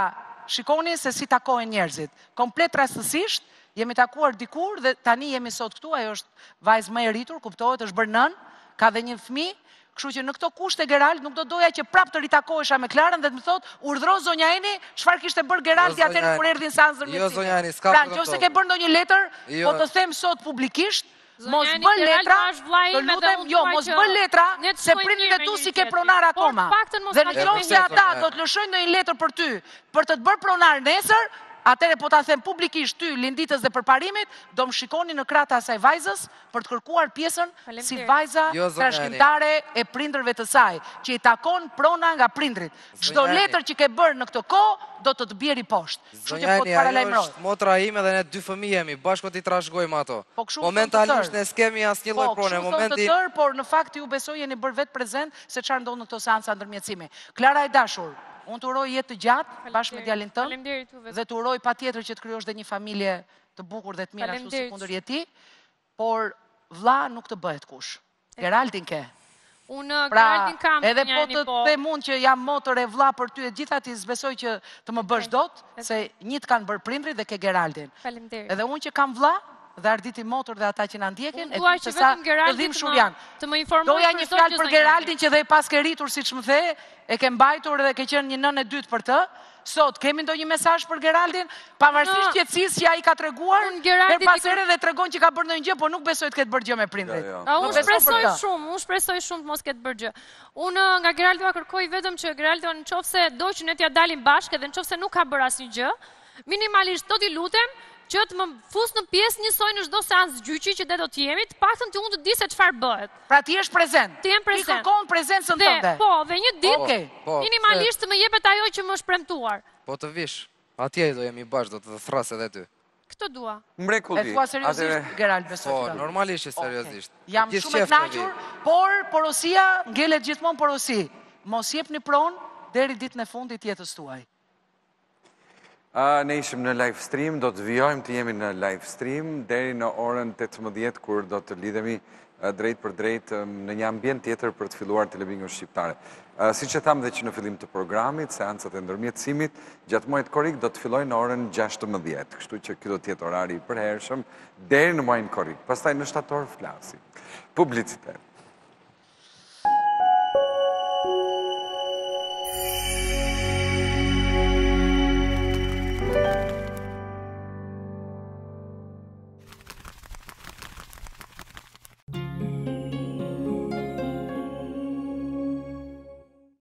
shikoni se si takohen njerëzit. Komplet rastësisht, jemi takuar dikur dhe tani jemi sot këtu, ajo është vajzë më e rritur, kuptohet, është bërë nën, ka dhe një fëmijë, kështu që në këto kushte Gerald nuk do doja që prapë të ritakohesha me Klarën dhe të më thotë, urdhëro zonja Eni, çfarë kishte bërë Geraldi atë kur erdhi në seancën e ndërmjetësimit. Pra, nëse ke bërë ndonjë letër, po të them sot publikisht, mos bë letra, të lutem, jo, mos bë letra, se prindërit e tu si ke pronar akoma. Dhe në qoftë se ata do të lëshojnë ndonjë letër për ty, për të të bërë pronar nesër, atëherë po ta them publikisht ty, Linditës dhe përparimit, do më shikoni në krahët e asaj vajzës për të kërkuar pjesën si vajza trashëgimtare e prindërve të saj, që i takon prona nga prindrit. Çdo letër që ke bërë në këtë kohë do të të bjerë poshtë. Kështu që po të paralajmëroj. Motra ime dhe ne dy fëmijë jemi, bashkë ti trashëgojmë ato. Momentalisht ne s'kemi asnjë lloj prone, momenti. Po, por në fakt ju besoj jeni bërë vetë prezent se çfarë ndodh në këto seanca ndërmjetësimi. Klara e dashur, unë të uroj jetë të gjatë bashkë me djalin tënd dhe të uroj patjetër që të krijosh dhe një familje të bukur dhe të mirë ashtu sikundër je ti, por vlla nuk të bëhet kush. Geraldin ke. Unë Geraldin kam. Edhe po të them unë që jam motër e vlla për ty e gjitha, ti s'besoj që të më bësh dot, se një të kanë bërë prindrit dhe ke Geraldin. Faleminderit. Edhe unë që kam vlla dhe Arditi motor dhe ata që na ndjekin, e di se sa të dhim shumë janë. Doja një fjalë për Geraldin që dhe i pas ke rritur, siç më the, e ke mbajtur dhe ke qenë një nënë e dytë për të. Sot kemi ndonjë mesazh për Geraldin, pavarësisht qetësisë që ai ka treguar, her pas here dhe tregon që ka bërë ndonjë gjë, por nuk besoj të ketë bërë gjë me prindrit. Unë shpresoj shumë të mos ketë bërë gjë. Unë nga Geraldi kërkoj vetëm që Geraldi nëse do që ne t'ia dalim bashkë dhe nëse nuk ka bërë asnjë gjë, minimalisht do t'i lutem që të më fusë në pjesë njësoj në çdo seancë gjyqi që do të jemi, të paktën të unë të di se çfarë bëhet. Pra ti je prezent. Ti je prezent. Ti kërkon prezencën tënde. Po, dhe një ditë minimalisht të më jepet ajo që më është premtuar. Po të vish. Atje do jemi bashkë, do të thrasë edhe ty. Këtë dua. Mrekulli. E thua seriozisht, Gerald, besoj këtë. Po, normalisht e seriozisht. Jam shumë e kënaqur, por porosia ngelet gjithmonë porosi. Mos jepni pronë deri ditën e fundit jetës tuaj. Ne ishim në live stream, do të vijojmë të jemi në live stream deri në orën 18 kur do të lidhemi drejt për drejt në një ambient tjetër për të filluar televizionin shqiptare. Si që thamë dhe që në fillim të programit, seancat e ndërmjetësimit, gjatë muajit korrik do të fillojnë në orën 16, kështu që ky do të jetë orari i përhershëm deri në muajin korrik. Pastaj në shtator flasim. Publicitet.